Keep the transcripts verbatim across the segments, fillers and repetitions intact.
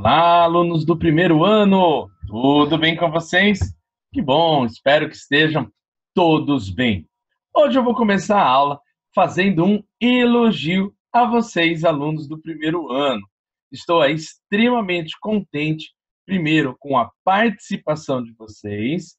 Olá, alunos do primeiro ano! Tudo bem com vocês? Que bom, espero que estejam todos bem. Hoje eu vou começar a aula fazendo um elogio a vocês, alunos do primeiro ano. Estou aí extremamente contente, primeiro, com a participação de vocês.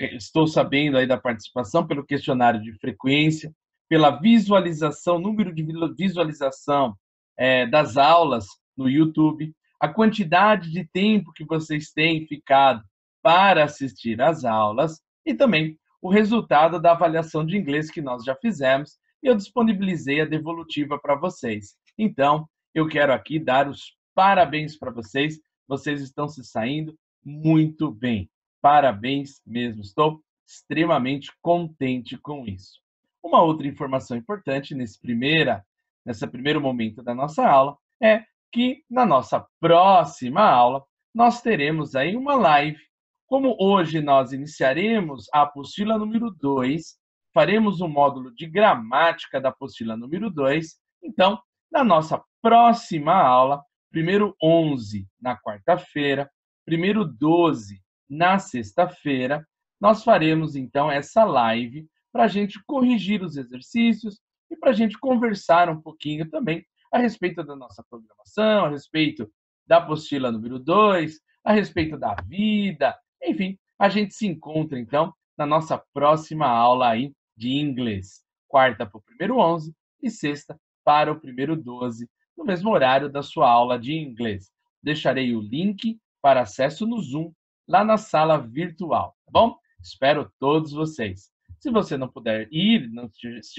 Estou sabendo aí da participação pelo questionário de frequência, pela visualização, número de visualização é, das aulas no YouTube, a quantidade de tempo que vocês têm ficado para assistir às aulas e também o resultado da avaliação de inglês que nós já fizemos e eu disponibilizei a devolutiva para vocês. Então, eu quero aqui dar os parabéns para vocês. Vocês estão se saindo muito bem. Parabéns mesmo. Estou extremamente contente com isso. Uma outra informação importante nesse primeira, nesse primeiro momento da nossa aula é que na nossa próxima aula nós teremos aí uma live. Como hoje nós iniciaremos a apostila número dois, faremos um módulo de gramática da apostila número dois. Então, na nossa próxima aula, primeiro onze na quarta-feira, primeiro doze na sexta-feira, nós faremos então essa live para a gente corrigir os exercícios e para a gente conversar um pouquinho também a respeito da nossa programação, a respeito da apostila número dois, a respeito da vida, enfim, a gente se encontra, então, na nossa próxima aula aí de inglês, quarta para o primeiro onze e sexta para o primeiro doze, no mesmo horário da sua aula de inglês. Deixarei o link para acesso no Zoom, lá na sala virtual, tá bom? Espero todos vocês. Se você não puder ir, não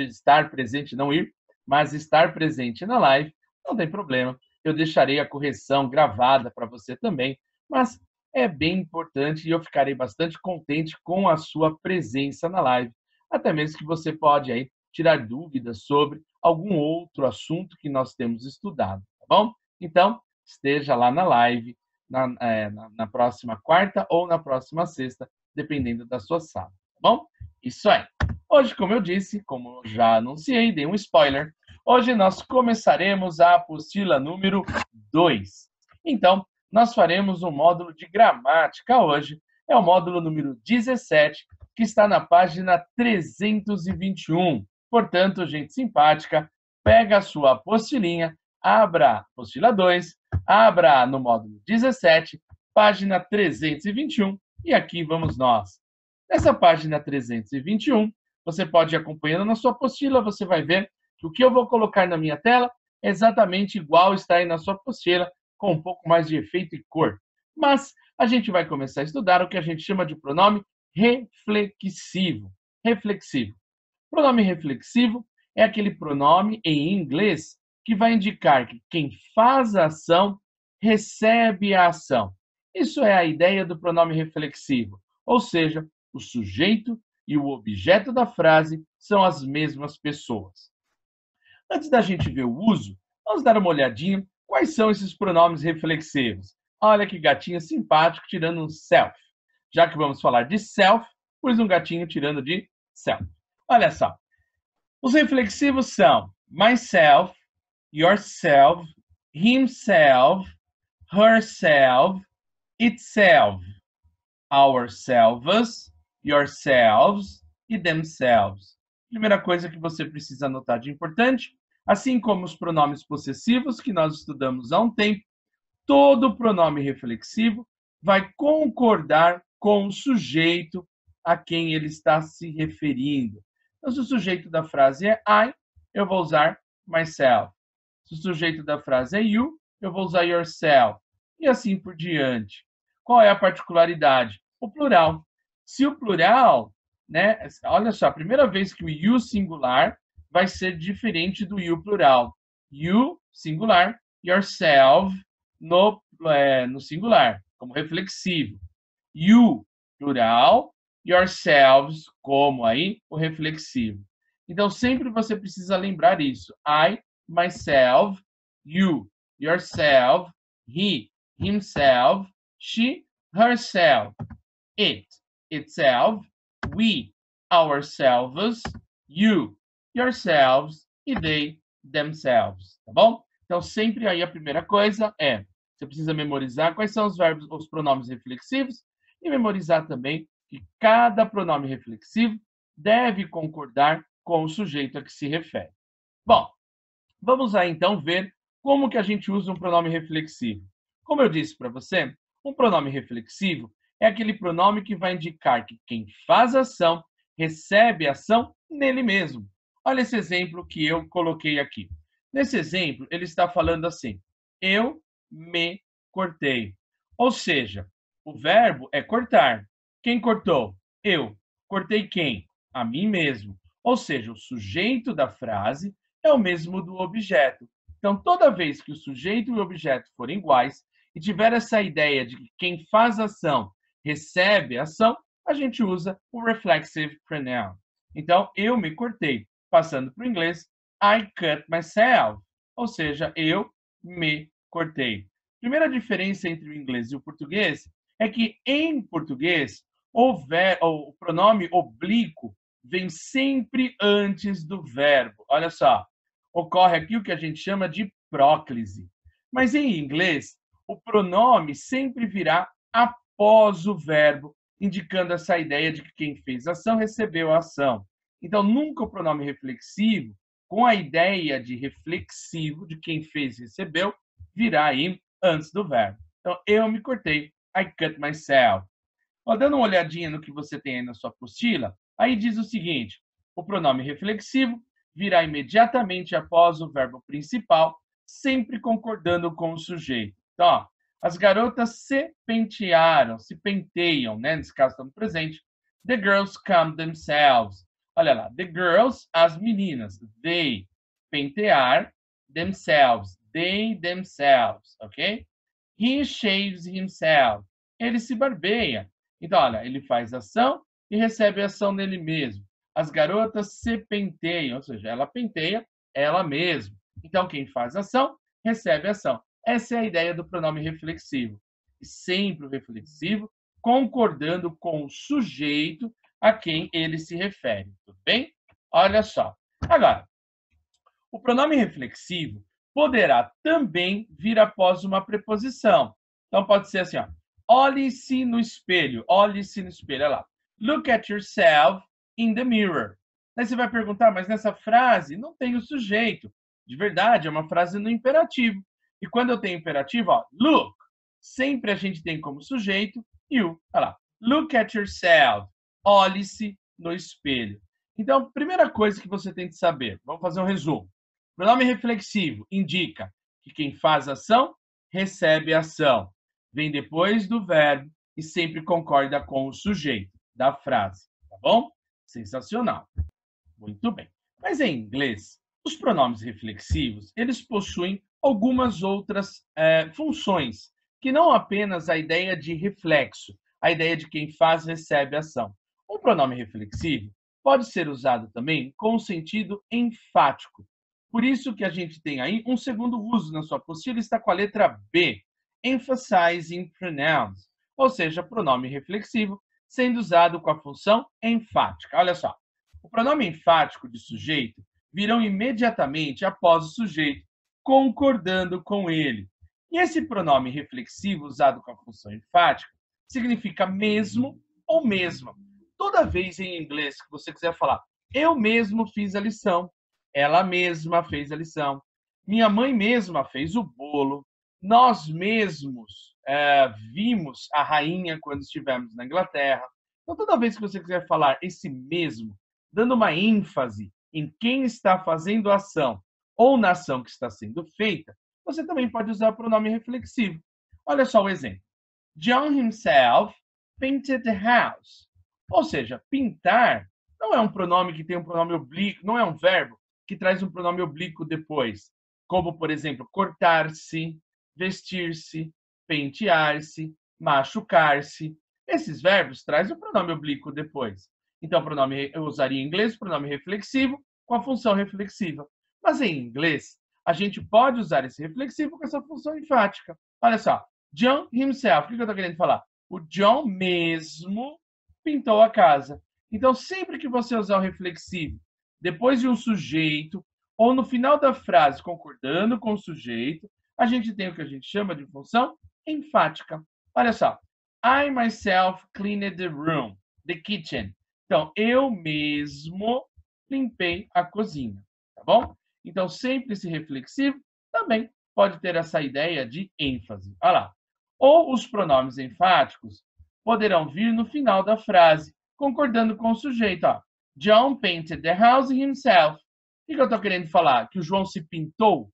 estar presente, não ir, mas estar presente na live, não tem problema. Eu deixarei a correção gravada para você também, mas é bem importante e eu ficarei bastante contente com a sua presença na live. Até mesmo que você pode aí tirar dúvidas sobre algum outro assunto que nós temos estudado, tá bom? Então, esteja lá na live, na, é, na, na próxima quarta ou na próxima sexta, dependendo da sua sala, tá bom? Isso aí. Hoje, como eu disse, como eu já anunciei, dei um spoiler, hoje nós começaremos a apostila número dois. Então, nós faremos um módulo de gramática hoje, é o módulo número dezessete, que está na página trezentos e vinte e um. Portanto, gente simpática, pega a sua apostilinha, abra a apostila dois, abra no módulo dezessete, página trezentos e vinte e um, e aqui vamos nós. Nessa página trezentos e vinte e um, você pode ir acompanhando na sua apostila, você vai ver que o que eu vou colocar na minha tela é exatamente igual está aí na sua apostila, com um pouco mais de efeito e cor. Mas a gente vai começar a estudar o que a gente chama de pronome reflexivo. Reflexivo. O pronome reflexivo é aquele pronome em inglês que vai indicar que quem faz a ação recebe a ação. Isso é a ideia do pronome reflexivo, ou seja, o sujeito e o objeto da frase são as mesmas pessoas. Antes da gente ver o uso, vamos dar uma olhadinha quais são esses pronomes reflexivos. Olha que gatinho simpático tirando um self. Já que vamos falar de self, pus um gatinho tirando de self. Olha só. Os reflexivos são myself, yourself, himself, herself, itself, ourselves, yourselves e themselves. Primeira coisa que você precisa anotar de importante, assim como os pronomes possessivos que nós estudamos há um tempo, todo pronome reflexivo vai concordar com o sujeito a quem ele está se referindo. Então, se o sujeito da frase é I, eu vou usar myself. Se o sujeito da frase é you, eu vou usar yourself. E assim por diante. Qual é a particularidade? O plural. Se o plural, né, olha só, a primeira vez que o you singular vai ser diferente do you plural. You singular, yourself no, é, no singular, como reflexivo. You plural, yourselves como aí o reflexivo. Então sempre você precisa lembrar isso. I, myself, you, yourself, he, himself, she, herself, it, itself, we, ourselves, you, yourselves e they, themselves, tá bom? Então, sempre aí a primeira coisa é Você precisa memorizar quais são os verbos, os pronomes reflexivos e memorizar também que cada pronome reflexivo deve concordar com o sujeito a que se refere. Bom, vamos aí então ver como que a gente usa um pronome reflexivo. Como eu disse para você, um pronome reflexivo é aquele pronome que vai indicar que quem faz a ação recebe a ação nele mesmo. Olha esse exemplo que eu coloquei aqui. Nesse exemplo, ele está falando assim, eu me cortei. Ou seja, o verbo é cortar. Quem cortou? Eu. Cortei quem? A mim mesmo. Ou seja, o sujeito da frase é o mesmo do objeto. Então, toda vez que o sujeito e o objeto forem iguais e tiver essa ideia de que quem faz ação recebe ação, a gente usa o reflexive pronoun. Então, eu me cortei. Passando para o inglês, I cut myself. Ou seja, eu me cortei. Primeira diferença entre o inglês e o português é que em português o, ver, o pronome oblíquo vem sempre antes do verbo. Olha só, ocorre aqui o que a gente chama de próclise. Mas em inglês, o pronome sempre virá após o verbo, indicando essa ideia de que quem fez a ação recebeu a ação. Então, nunca o pronome reflexivo, com a ideia de reflexivo, de quem fez recebeu, virá aí antes do verbo. Então, eu me cortei, I cut myself. Ó, dando uma olhadinha no que você tem aí na sua apostila, aí diz o seguinte, o pronome reflexivo virá imediatamente após o verbo principal, sempre concordando com o sujeito. Então, ó, as garotas se pentearam, se penteiam, né? Nesse caso, estamos presente. The girls come themselves. Olha lá, the girls, as meninas, they, pentear, themselves, they, themselves, ok? He shaves himself. Ele se barbeia. Então, olha, ele faz ação e recebe ação nele mesmo. As garotas se penteiam, ou seja, ela penteia ela mesma. Então, quem faz ação, recebe ação. Essa é a ideia do pronome reflexivo. E sempre o reflexivo, concordando com o sujeito a quem ele se refere. Tudo bem? Olha só. Agora, o pronome reflexivo poderá também vir após uma preposição. Então, pode ser assim, ó. Olhe-se no espelho. Olhe-se no espelho. Olha lá. Look at yourself in the mirror. Aí você vai perguntar, mas nessa frase não tem o sujeito. De verdade, é uma frase no imperativo. E quando eu tenho imperativo, ó, look, sempre a gente tem como sujeito you. Olha lá. Look at yourself. Olhe-se no espelho. Então, primeira coisa que você tem que saber, vamos fazer um resumo. O pronome reflexivo indica que quem faz ação, recebe ação. Vem depois do verbo e sempre concorda com o sujeito da frase, tá bom? Sensacional. Muito bem. Mas em inglês, os pronomes reflexivos, eles possuem algumas outras eh, funções, que não apenas a ideia de reflexo, a ideia de quem faz recebe ação. Um pronome reflexivo pode ser usado também com sentido enfático. Por isso que a gente tem aí um segundo uso na sua apostila, está com a letra B, emphasizing pronouns, ou seja, pronome reflexivo sendo usado com a função enfática. Olha só, o pronome enfático de sujeito virão imediatamente após o sujeito, concordando com ele. E esse pronome reflexivo usado com a função enfática significa mesmo ou mesma. Toda vez em inglês que você quiser falar, eu mesmo fiz a lição, ela mesma fez a lição, minha mãe mesma fez o bolo, nós mesmos é, vimos a rainha quando estivemos na Inglaterra. Então, toda vez que você quiser falar esse mesmo, dando uma ênfase em quem está fazendo a ação ou na ação que está sendo feita, você também pode usar o pronome reflexivo. Olha só o exemplo. John himself painted the house. Ou seja, pintar não é um pronome que tem um pronome oblíquo, não é um verbo que traz um pronome oblíquo depois. Como, por exemplo, cortar-se, vestir-se, pentear-se, machucar-se. Esses verbos trazem o pronome oblíquo depois. Então, pronome, eu usaria em inglês o pronome reflexivo com a função reflexiva. Mas em inglês, a gente pode usar esse reflexivo com essa função enfática. Olha só, John himself, o que eu estou querendo falar? O John mesmo pintou a casa. Então, sempre que você usar o reflexivo depois de um sujeito, ou no final da frase concordando com o sujeito, a gente tem o que a gente chama de função enfática. Olha só. I myself cleaned the room, the kitchen. Então, eu mesmo limpei a cozinha, tá bom? Então, sempre esse reflexivo também pode ter essa ideia de ênfase. Olha lá. Ou os pronomes enfáticos poderão vir no final da frase, concordando com o sujeito. Ó. John painted the house himself. O que eu estou querendo falar? Que o João se pintou?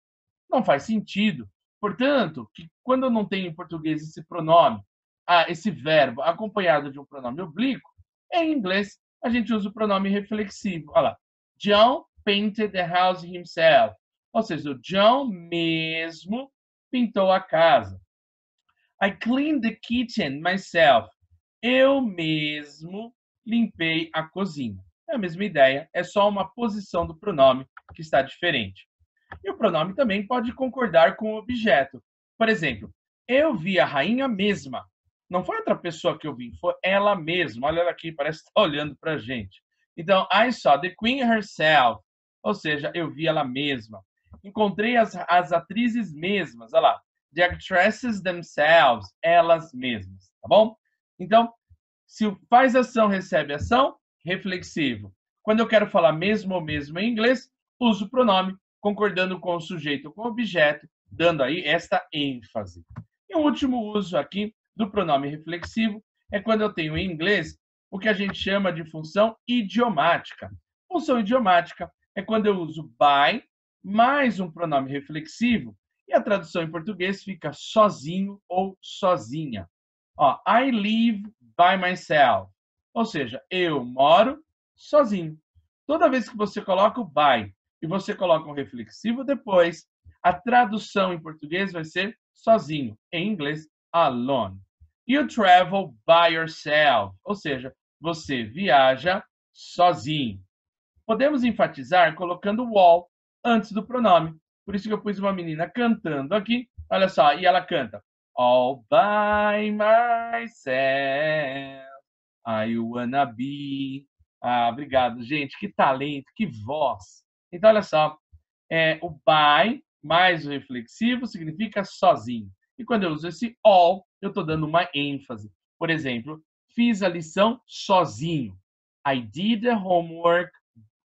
Não faz sentido. Portanto, que quando eu não tenho em português esse pronome, ah, esse verbo acompanhado de um pronome oblíquo, em inglês a gente usa o pronome reflexivo. Olha lá. John painted the house himself. Ou seja, o John mesmo pintou a casa. I cleaned the kitchen myself. Eu mesmo limpei a cozinha. É a mesma ideia, é só uma posição do pronome que está diferente. E o pronome também pode concordar com o objeto. Por exemplo, eu vi a rainha mesma. Não foi outra pessoa que eu vi, foi ela mesma. Olha ela aqui, parece que está olhando para a gente. Então, I saw the queen herself. Ou seja, eu vi ela mesma. Encontrei as, as atrizes mesmas. Olha lá. The actresses themselves. Elas mesmas. Tá bom? Então, se o faz ação, recebe ação, reflexivo. Quando eu quero falar mesmo ou mesmo em inglês, uso o pronome, concordando com o sujeito ou com o objeto, dando aí esta ênfase. E o último uso aqui do pronome reflexivo é quando eu tenho em inglês o que a gente chama de função idiomática. Função idiomática é quando eu uso by mais um pronome reflexivo e a tradução em português fica sozinho ou sozinha. Ó, I live by myself. Ou seja, eu moro sozinho. Toda vez que você coloca o by e você coloca um reflexivo depois, a tradução em português vai ser sozinho. Em inglês, alone. You travel by yourself. Ou seja, você viaja sozinho. Podemos enfatizar colocando o all antes do pronome. Por isso que eu pus uma menina cantando aqui. Olha só, e ela canta. All by myself. I wanna be. Ah, obrigado, gente. Que talento, que voz. Então, olha só. É, o by mais o reflexivo significa sozinho. E quando eu uso esse all, eu estou dando uma ênfase. Por exemplo, fiz a lição sozinho. I did the homework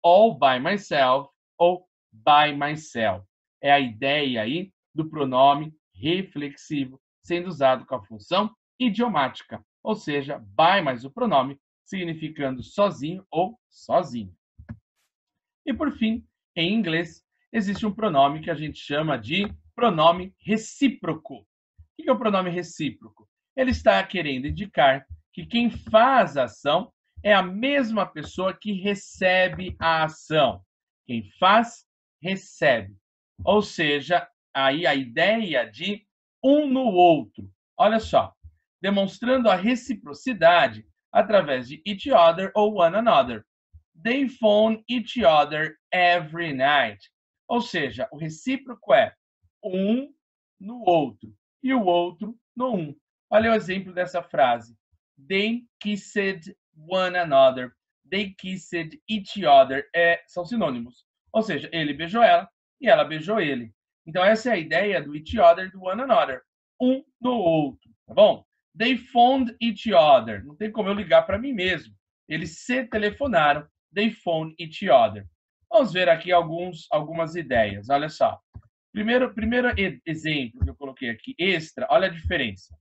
all by myself ou by myself. É a ideia aí do pronome reflexivo sendo usado com a função idiomática. Ou seja, by mais o pronome, significando sozinho ou sozinho. E por fim, em inglês, existe um pronome que a gente chama de pronome recíproco. O que é o pronome recíproco? Ele está querendo indicar que quem faz a ação é a mesma pessoa que recebe a ação. Quem faz, recebe. Ou seja, aí a ideia de um no outro. Olha só. Demonstrando a reciprocidade através de each other ou one another. They phone each other every night. Ou seja, o recíproco é um no outro e o outro no um. Olha o exemplo dessa frase. They kissed one another. They kissed each other. É, são sinônimos. Ou seja, ele beijou ela e ela beijou ele. Então, essa é a ideia do each other, do one another. Um no outro, tá bom? They phoned each other. Não tem como eu ligar para mim mesmo. Eles se telefonaram. They phoned each other. Vamos ver aqui alguns, algumas ideias. Olha só. Primeiro, primeiro exemplo que eu coloquei aqui, extra. Olha a diferença.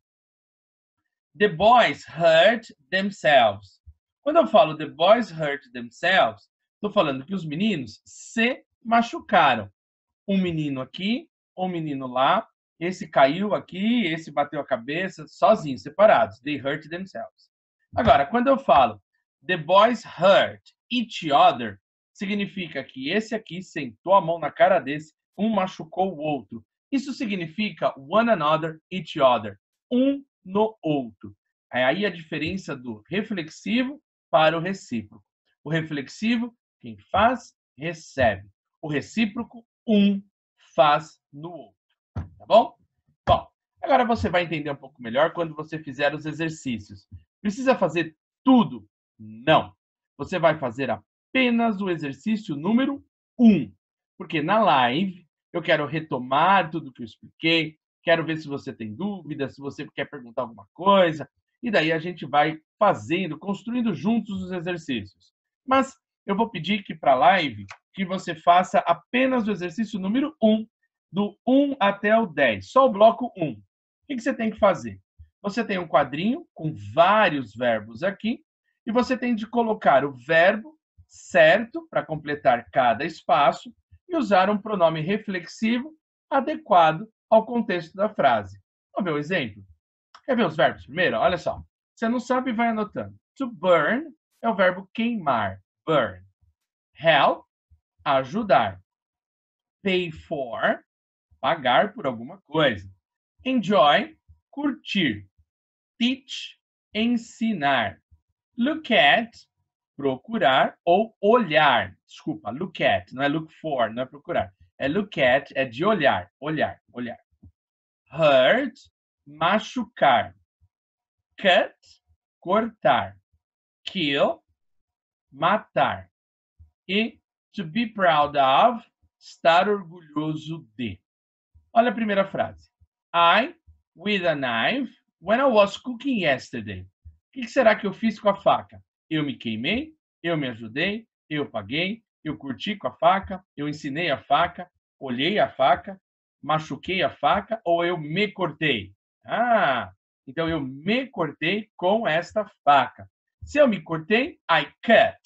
The boys hurt themselves. Quando eu falo the boys hurt themselves, estou falando que os meninos se machucaram. Um menino aqui, um menino lá. Esse caiu aqui, esse bateu a cabeça, sozinhos, separados. They hurt themselves. Agora, quando eu falo the boys hurt each other, significa que esse aqui sentou a mão na cara desse, um machucou o outro. Isso significa one another, each other. Um no outro. É aí a diferença do reflexivo para o recíproco. O reflexivo, quem faz, recebe. O recíproco, um faz no outro. Tá bom? Bom, agora você vai entender um pouco melhor quando você fizer os exercícios. Precisa fazer tudo? Não. Você vai fazer apenas o exercício número um. Porque na live eu quero retomar tudo que eu expliquei, quero ver se você tem dúvida, se você quer perguntar alguma coisa, e daí a gente vai fazendo, construindo juntos os exercícios. Mas eu vou pedir que para a live, que você faça apenas o exercício número um, do um até o dez, só o bloco um. O que você tem que fazer? Você tem um quadrinho com vários verbos aqui, e você tem de colocar o verbo certo para completar cada espaço e usar um pronome reflexivo adequado ao contexto da frase. Vamos ver um exemplo? Quer ver os verbos primeiro? Olha só. Você não sabe, vai anotando. To burn é o verbo queimar, burn. Help, ajudar. Pay for, pagar por alguma coisa. Enjoy, curtir. Teach, ensinar. Look at, procurar ou olhar. Desculpa, look at, não é look for, não é procurar. É look at, é de olhar, olhar, olhar. Hurt, machucar. Cut, cortar. Kill, matar. E to be proud of, estar orgulhoso de. Olha a primeira frase. I, with a knife, when I was cooking yesterday. O que será que eu fiz com a faca? Eu me queimei, eu me ajudei, eu paguei, eu curti com a faca, eu ensinei a faca, olhei a faca, machuquei a faca ou eu me cortei? Ah, então eu me cortei com esta faca. Se eu me cortei, I cut.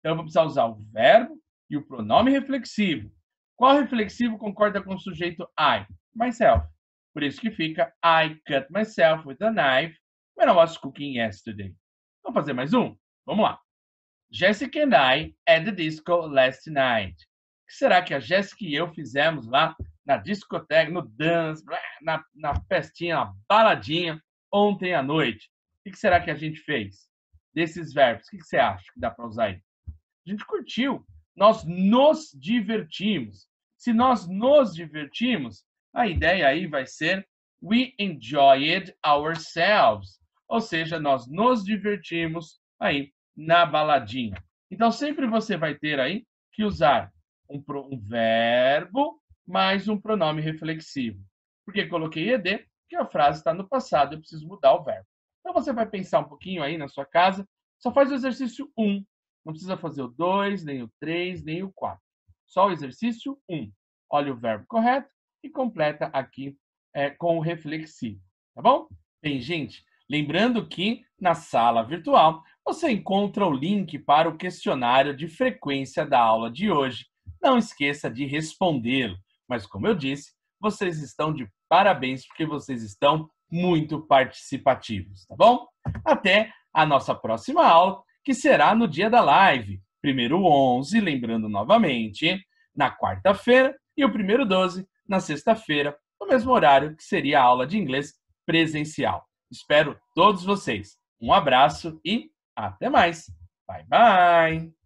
Então eu vou precisar usar o verbo e o pronome reflexivo. Qual reflexivo concorda com o sujeito I? Myself. Por isso que fica I cut myself with a knife when I was cooking yesterday. Vamos fazer mais um? Vamos lá. Jessica and I at the disco last night. O que será que a Jessica e eu fizemos lá na discoteca, no dance, na, na festinha, na baladinha, ontem à noite? O que será que a gente fez? Desses verbos, o que você acha que dá para usar aí? A gente curtiu. Nós nos divertimos. Se nós nos divertimos, a ideia aí vai ser we enjoyed ourselves. Ou seja, nós nos divertimos aí na baladinha. Então, sempre você vai ter aí que usar um, pro, um verbo mais um pronome reflexivo. Porque coloquei ed, porque a frase está no passado, eu preciso mudar o verbo. Então, você vai pensar um pouquinho aí na sua casa. Só faz o exercício um. Não precisa fazer o dois, nem o três, nem o quatro. Só o exercício um. Olha o verbo correto e completa aqui é, com o reflexivo. Tá bom? Bem, gente, lembrando que na sala virtual você encontra o link para o questionário de frequência da aula de hoje. Não esqueça de respondê-lo. Mas, como eu disse, vocês estão de parabéns porque vocês estão muito participativos. Tá bom? Até a nossa próxima aula, que será no dia da live, primeiro onze, lembrando novamente, na quarta-feira, e o primeiro doze, na sexta-feira, no mesmo horário que seria a aula de inglês presencial. Espero todos vocês. Um abraço e até mais. Bye, bye!